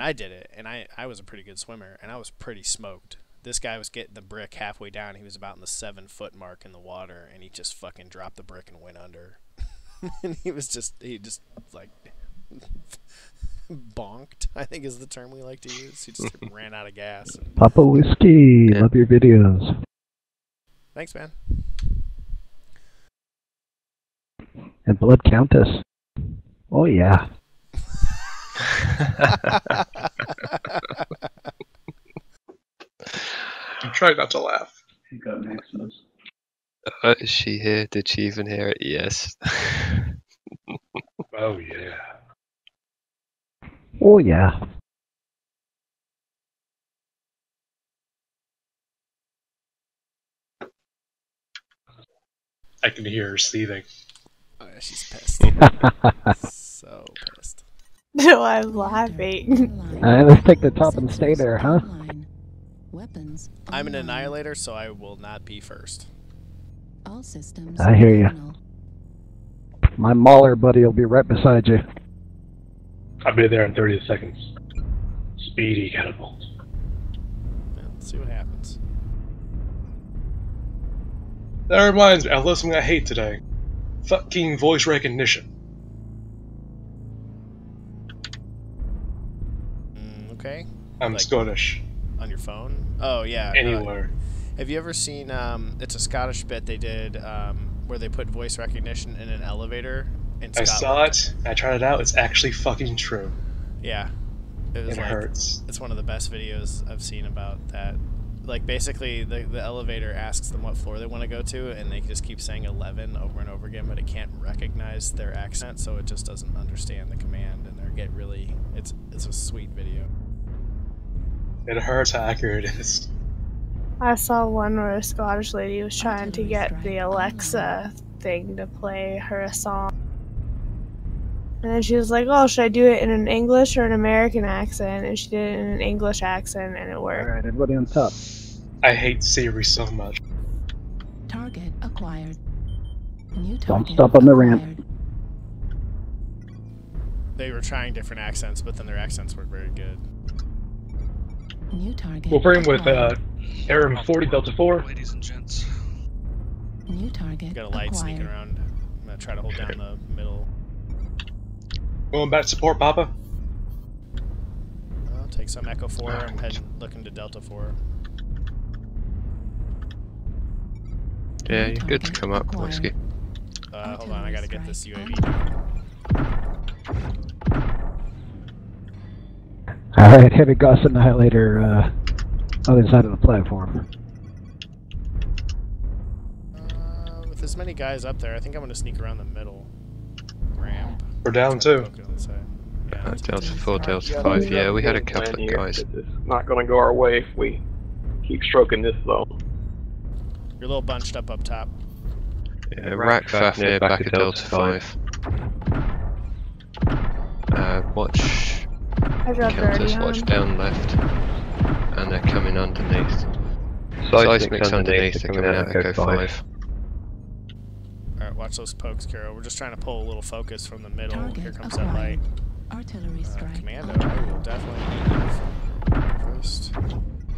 And I did it, and I was a pretty good swimmer, and I was pretty smoked. This guy was getting the brick halfway down. He was about in the 7-foot mark in the water, and he just fucking dropped the brick and went under. And he just like bonked, I think is the term we like to use. He just ran out of gas. And, Papa Whiskey, yeah. Love your videos. Thanks, man. And Blood Countess. Oh, yeah. Try not to laugh. She got Maximus. Is she here? Did she even hear it? Yes. Oh, yeah. Oh, yeah. I can hear her seething. Oh, yeah, she's pissed. So pissed. No, I'm laughing. Let's take the top and stay there, huh? Weapons. I'm an annihilator, so I will not be first. All systems. I hear you. My mauler buddy will be right beside you. I'll be there in 30 seconds. Speedy catapult. Yeah, let's see what happens. That reminds me, I love something I hate today. Fucking voice recognition. Okay. I'm like, Scottish. On your phone? Oh, yeah. Anywhere. Have you ever seen, it's a Scottish bit they did where they put voice recognition in an elevator in Scotland? I saw it. I tried it out. It's actually fucking true. Yeah. It like, hurts. It's one of the best videos I've seen about that. Like, basically, the elevator asks them what floor they want to go to, and they just keep saying 11 over and over again, but it can't recognize their accent, so it just doesn't understand the command, and they get really... It's a sweet video. It hurts how accurate it is. I saw one where a Scottish lady was trying to get the Alexa thing to play her a song. And then she was like, oh, should I do it in an English or an American accent? And she did it in an English accent, and it worked. Alright, everybody on top. I hate Siri so much. Target acquired. New target. Don't stop on the ramp. They were trying different accents, but then their accents weren't very good. New target. We'll bring with Aram 40 Delta 4. Ladies and gents. New target. Got a light acquired. Sneaking around. I'm gonna try to hold down the middle. Going back to support, Papa. I'll take some Echo 4. I'm heading, looking to Delta 4. Yeah, you're good to come up, Whiskey. Hold on, I gotta get this UAV. Alright, heavy Gauss annihilator, other side of the platform. With as many guys up there, I think I'm gonna sneak around the middle ramp. We're down too. Yeah, Delta 4, Delta 5, yeah, we had a couple of guys. It's not gonna go our way if we keep stroking this though. You're a little bunched up top. Yeah, rack Fafnir back at Delta 5. Watch. Counters, watch down left, and they're coming underneath. Seismic's underneath, they're coming out Echo 5. Alright, watch those pokes, Kiro. We're just trying to pull a little focus from the middle. Target Here comes that light. Artillery strike. Commando, I will definitely move first.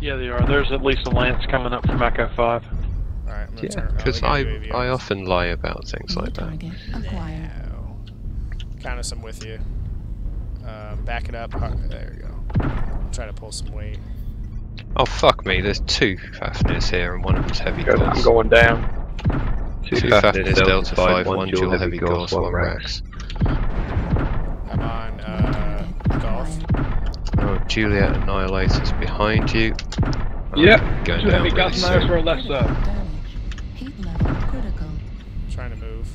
Yeah, they are. There's at least a lance coming up from Echo 5. Alright, I'm gonna turn. Because I often lie about things like that. No. Countess, I'm with you. Back it up. Oh, there we go. I'll try to pull some weight. Oh fuck me, there's two Fafnirs here and one of them's heavy gauss. I'm going down. Two Fafnirs, Delta 5, one dual heavy gauss, one racks. I'm on golf. Oh, Juliet Annihilator's behind you. Yep, two heavy gauss annihilators for left side. Trying to move.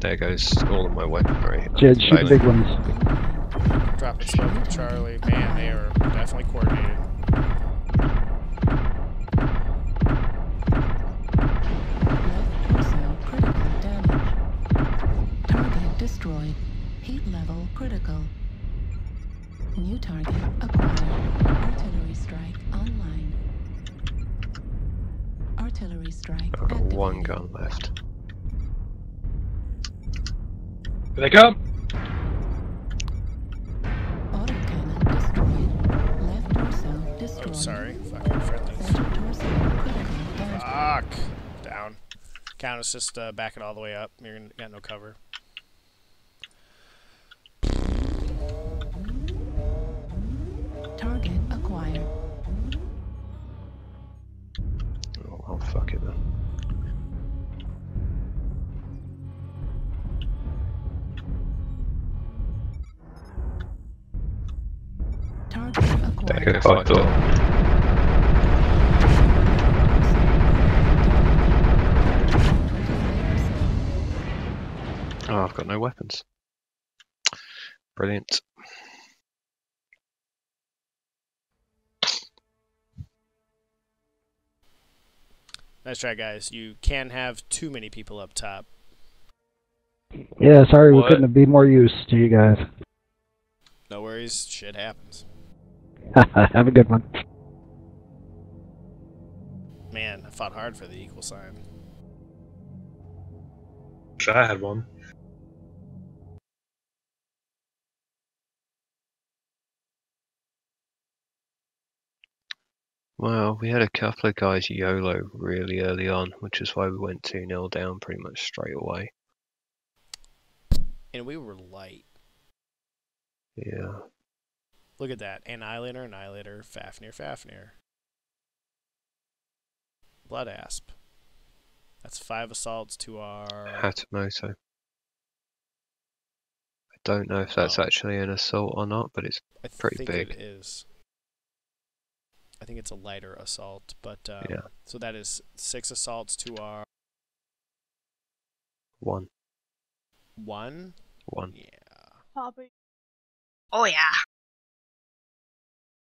There goes all of my weaponry. Jed, shoot the big ones. Dropping smoke from Charlie. Man, they are definitely coordinated. Missile critical damage. Target destroyed. Heat level critical. New target acquired. Artillery strike online. Artillery strike. I've got one gun left. Here they come! Auto sorry. Fucking friendlies. Fuck. Down. Count assist, back it all the way up. You're gonna got no cover. Target acquired. Oh, well, fuck it then. Target acquired. Get fucked up. Oh, I've got no weapons. Brilliant. Nice try, guys. You can have too many people up top. Yeah, sorry we couldn't be more use to you guys. No worries. Shit happens. Have a good one. Man, I fought hard for the equal sign. Wish I had one. Well, we had a couple of guys YOLO really early on, which is why we went 2-0 down pretty much straight away. And we were light. Yeah. Look at that. Annihilator, Annihilator, Fafnir, Fafnir. Blood Asp. That's 5 assaults to our... Hatamoto. I don't know if that's actually an assault or not, but it's pretty big. It is. I think it's a lighter assault, but yeah. So that is 6 assaults to our 1. One? One. Yeah. Probably. Oh yeah.